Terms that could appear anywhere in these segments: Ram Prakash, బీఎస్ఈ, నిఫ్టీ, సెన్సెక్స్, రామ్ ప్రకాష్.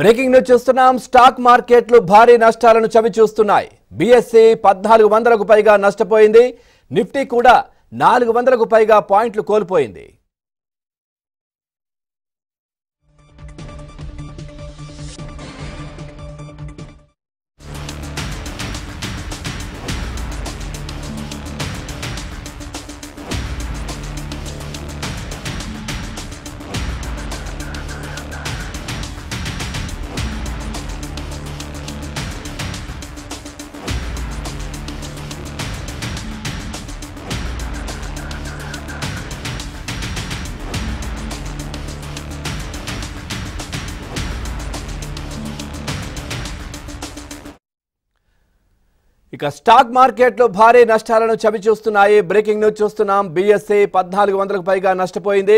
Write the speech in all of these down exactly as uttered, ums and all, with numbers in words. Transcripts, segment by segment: Breaking news చూస్తున్నాం. Stock మార్కెట్లు భారీ నష్టాలను చవిచూస్తున్నాయి. బీఎస్ఈ పద్నాలుగు వందలకు పైగా నష్టపోయింది. నిఫ్టీ కూడా నాలుగు వందలకు పైగా పాయింట్లు కోల్పోయింది. ఇక స్టాక్ మార్కెట్లో భారీ నష్టాలను చవిచూస్తున్నాయి. బ్రేకింగ్ న్యూస్ చూస్తున్నాం. బీఎస్ఈ పద్నాలుగు వందలకు పైగా నష్టపోయింది.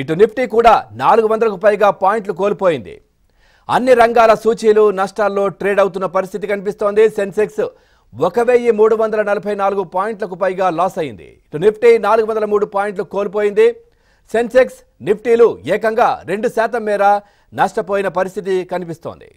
ఇటు నిఫ్టీ కూడా నాలుగు వందలకు పైగా పాయింట్లు కోల్పోయింది. అన్ని రంగాల సూచీలు నష్టాల్లో ట్రేడ్ అవుతున్న పరిస్థితి కనిపిస్తోంది. సెన్సెక్స్ ఒక వెయ్యి మూడు వందల నలభై నాలుగు పాయింట్లకు పైగా లాస్ అయింది. ఇటు నిఫ్టీ నాలుగు వందల మూడు పాయింట్లు కోల్పోయింది. సెన్సెక్స్ నిఫ్టీలు ఏకంగా రెండు శాతం మేర నష్టపోయిన పరిస్థితి కనిపిస్తోంది.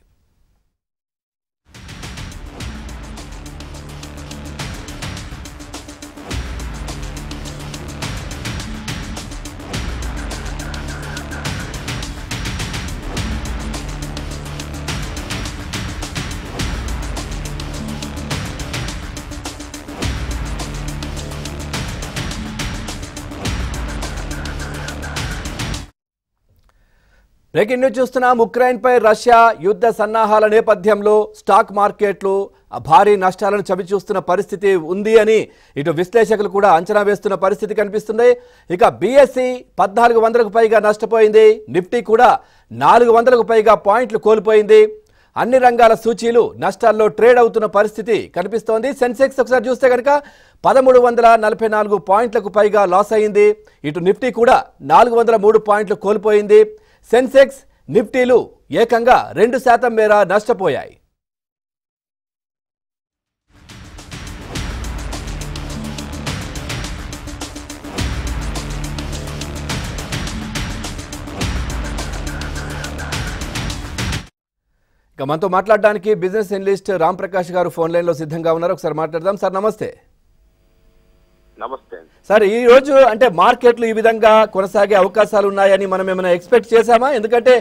బ్రేకింగ్ న్యూస్ చూస్తున్నాం. ఉక్రెయిన్పై రష్యా యుద్ధ సన్నాహాల నేపథ్యంలో స్టాక్ మార్కెట్లు భారీ నష్టాలను చవిచూస్తున్న పరిస్థితి ఉంది అని ఇటు విశ్లేషకులు కూడా అంచనా వేస్తున్న పరిస్థితి కనిపిస్తుంది. ఇక బీఎస్ఈ పద్నాలుగు వందలకు పైగా నష్టపోయింది. నిఫ్టీ కూడా నాలుగు వందలకు పైగా పాయింట్లు కోల్పోయింది. అన్ని రంగాల సూచీలు నష్టాల్లో ట్రేడ్ అవుతున్న పరిస్థితి కనిపిస్తోంది. సెన్సెక్స్ ఒకసారి చూస్తే కనుక పదమూడు వందల నలభై నాలుగు పాయింట్లకు పైగా లాస్ అయింది. ఇటు నిఫ్టీ కూడా నాలుగు వందల మూడు పాయింట్లు కోల్పోయింది. సెన్సెక్స్ నిఫ్టీలు ఏకంగా రెండు శాతం మేర నష్టపోయాయి. ఇక మనతో మాట్లాడడానికి బిజినెస్ ఎనలిస్ట్ రామ్ ప్రకాష్ గారు ఫోన్ లైన్ లో సిద్ధంగా ఉన్నారు. ఒకసారి మాట్లాడదాం. సార్ నమస్తే. నమస్తే సార్. ఈ రోజు అంటే మార్కెట్లు ఈ విధంగా కొనసాగే అవకాశాలు ఉన్నాయని మనం ఏమైనా ఎక్స్పెక్ట్ చేశామా? ఎందుకంటే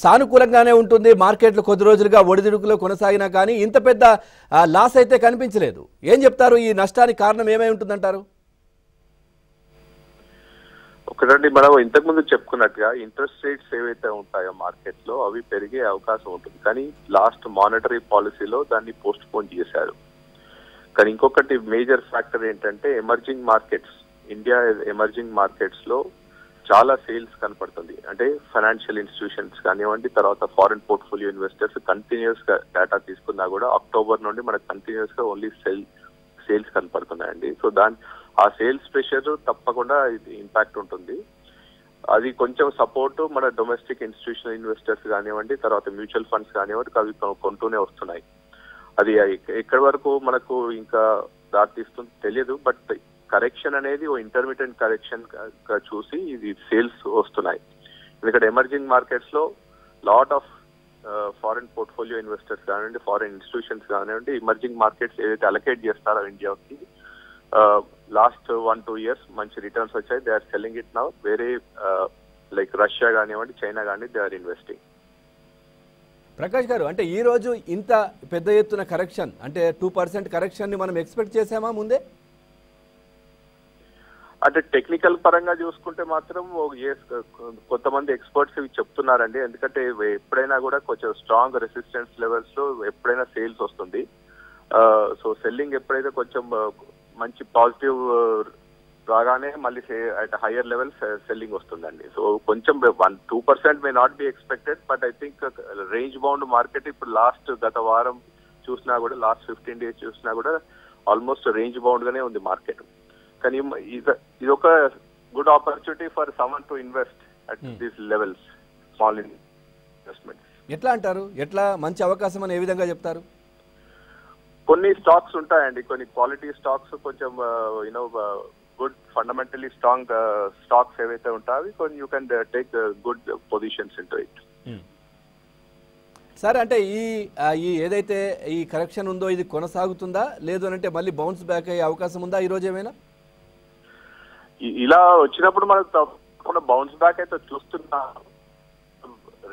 సానుకూలంగానే ఉంటుంది మార్కెట్లు, కొద్ది రోజులుగా ఒడిదుడుకులో కొనసాగినా కానీ ఇంత పెద్ద లాస్ అయితే కనిపించలేదు. ఏం చెప్తారు, ఈ నష్టానికి కారణం ఏమై ఉంటుందంటారు? ఒకటండి, మనం ఇంతకుముందు చెప్పుకున్నట్టుగా ఇంట్రెస్ట్ రేట్స్ ఏవైతే ఉంటాయో మార్కెట్లో అవి పెరిగే అవకాశం ఉంటుంది. కానీ లాస్ట్ మానిటరీ పాలసీలో దాన్ని పోస్ట్ పోన్ చేశారు. కానీ ఇంకొకటి మేజర్ ఫ్యాక్టర్ ఏంటంటే emerging markets, India emerging markets లో చాలా సేల్స్ కనపడుతుంది. అంటే ఫైనాన్షియల్ ఇన్స్టిట్యూషన్స్ కానివ్వండి, తర్వాత ఫారిన్ పోర్ట్ఫోలియో ఇన్వెస్టర్స్ కంటిన్యూస్ గా డేటా తీసుకున్నా కూడా అక్టోబర్ నుండి మనకు కంటిన్యూస్ గా ఓన్లీ సేల్ సేల్స్ కనపడుతున్నాయండి. సో దాని ఆ సేల్స్ ప్రెషర్ తప్పకుండా ఇది ఇంపాక్ట్ ఉంటుంది. అది కొంచెం సపోర్ట్ మన డొమెస్టిక్ ఇన్స్టిట్యూషనల్ ఇన్వెస్టర్స్ కానివ్వండి, తర్వాత మ్యూచువల్ ఫండ్స్ కానివ్వండి, అవి కొంటూనే వస్తున్నాయి. అది ఎక్కడి వరకు మనకు ఇంకా దారితీస్తుంది తెలియదు. బట్ కరెక్షన్ అనేది ఓ ఇంటర్మీడియట్ కరెక్షన్ చూసి ఇది సేల్స్ వస్తున్నాయి. ఎందుకంటే ఎమర్జింగ్ మార్కెట్స్ లో lot of foreign portfolio investors కానివ్వండి, ఫారిన్ ఇన్స్టిట్యూషన్స్ కానివ్వండి, ఎమర్జింగ్ మార్కెట్స్ ఏదైతే అలొకేట్ చేస్తారో ఇండియాకి లాస్ట్ వన్ టూ ఇయర్స్ మంచి రిటర్న్స్ వచ్చాయి. They are selling it now. వేరే లైక్ రష్యా కానివ్వండి, చైనా కానివ్వండి, దే ఆర్ ఇన్వెస్టింగ్. ప్రకాష్ గారు, అంటే ఈ రోజు ఇంత పెద్ద ఎత్తున కరెక్షన్, అంటే టూ పర్సెంట్ కరెక్షన్ ని మనం ఎక్స్పెక్ట్ చేసామా ముందే? అంటే టెక్నికల్ పరంగా చూసుకుంటే మాత్రం కొంతమంది ఎక్స్పర్ట్స్ ఇవి చెప్తున్నారండి. ఎందుకంటే ఎప్పుడైనా కూడా కొంచెం స్ట్రాంగ్ రెసిస్టెన్స్ లెవెల్స్ లో ఎప్పుడైనా సేల్స్ వస్తుంది. సో సెల్లింగ్ ఎప్పుడైతే కొంచెం మంచి పాజిటివ్ రాగానే మళ్ళీ అట్ హైయర్ లెవెల్ సెల్లింగ్ వస్తుందండి. సో కొంచెం one two percent may not be expected, but I think range bound market. ఇప్పుడు లాస్ట్ గత వారం చూసినా కూడా, లాస్ట్ ఫిఫ్టీన్ డేస్ చూసినా కూడా ఆల్మోస్ట్ రేంజ్ బౌండ్ గానే ఉంది మార్కెట్. కానీ ఇది ఒక good opportunity for someone to invest at this levels, small investment. ఎట్లా అంటారు, ఎట్లా మంచి అవకాశం అని ఏ విధంగా చెప్తారు? కొన్ని స్టాక్స్ ఉంటాయండి, కొన్ని క్వాలిటీ స్టాక్స్, కొంచెం you know good fundamentally strong uh, stocks ఏవైతే ఉంటాయి, so you can uh, take uh, good positions into it. Sir, ante ee ee edaithe ee correction undo idi konasagutunda ledu anante malli bounce back ayye avakasam unda ee roju emaina ila vachinappudu manaku tapakunda bounce back ayithe chustunna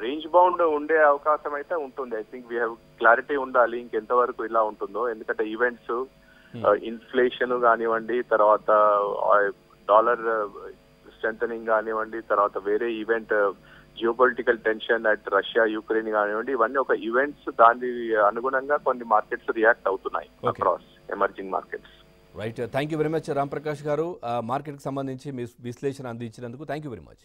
range bound unde avakasam ayithe untundi. I think we have clarity undali inkenta varaku ila untundo endukante events inflation gaani vandi tarvata dollar strengthening gaani vandi tarvata vere event geopolitical tension at Russia, Ukraine, one of the events that the markets react out tonight across emerging markets. Right. Thank you very much, Ram Prakash Garu. Uh, market Sambandhinchi Visleshana Andichinanduku. Thank you very much.